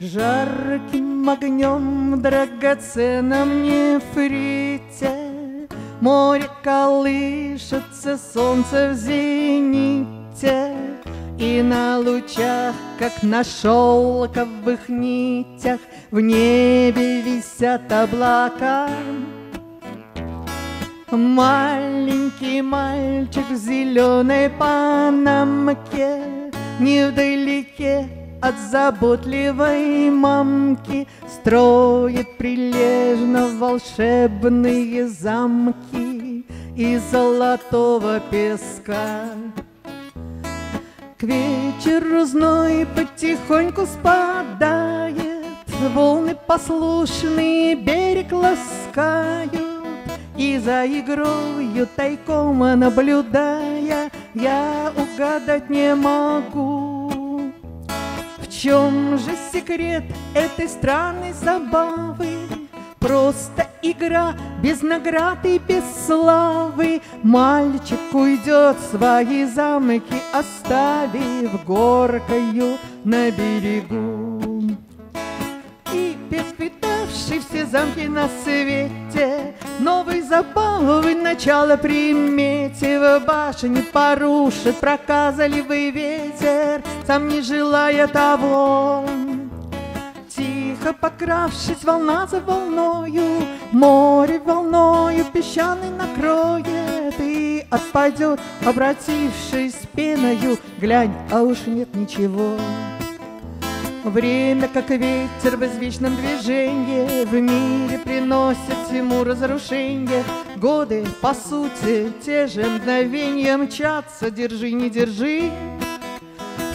Жарким огнем драгоценном нефрите море колышется, солнце в зените, и на лучах, как на шелковых нитях, в небе висят облака. Маленький мальчик в зеленой панамке невдалеке от заботливой мамки строит прилежно волшебные замки из золотого песка. К вечеру зной потихоньку спадает, волны послушные берег ласкают, и за игрою тайком наблюдая, я угадать не могу, в чем же секрет этой странной забавы? Просто игра без наград и без славы. Мальчик уйдет, свои замки оставив горкою на берегу. И перепитавший все замки на свете, новой забавы начало приметив, башни порушит проказливый ветер, сам не желая того. Тихо покравшись, волна за волною, море волною песчаной накроет, и отпадет, обратившись пеною, глянь, а уж нет ничего. Время, как ветер в извечном движении, в мире приносит всему разрушение. Годы, по сути, те же мгновенья мчатся, держи, не держи.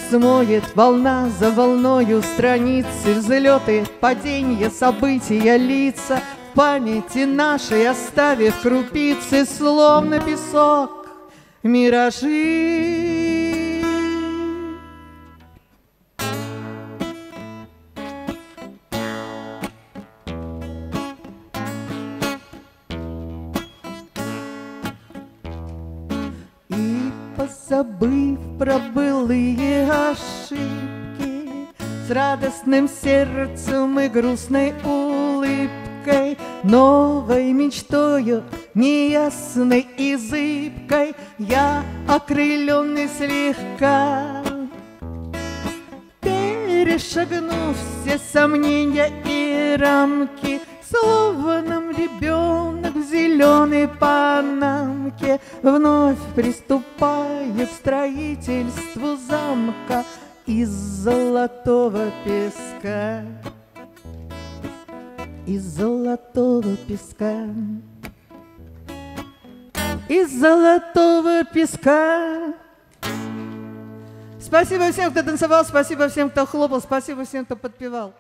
Смоет волна за волною страницы, взлеты, падения, события, лица, в памяти нашей оставив крупицы, словно песок, миражи. Забыв про былые ошибки, с радостным сердцем и грустной улыбкой, новой мечтою, неясной и зыбкой, я, окрыленный слегка, перешагнув все сомнения и рамки, словно ребенок в зеленой панамке вновь приступает к строительству замка из золотого песка. Из золотого песка. Из золотого песка. Спасибо всем, кто танцевал, спасибо всем, кто хлопал, спасибо всем, кто подпевал.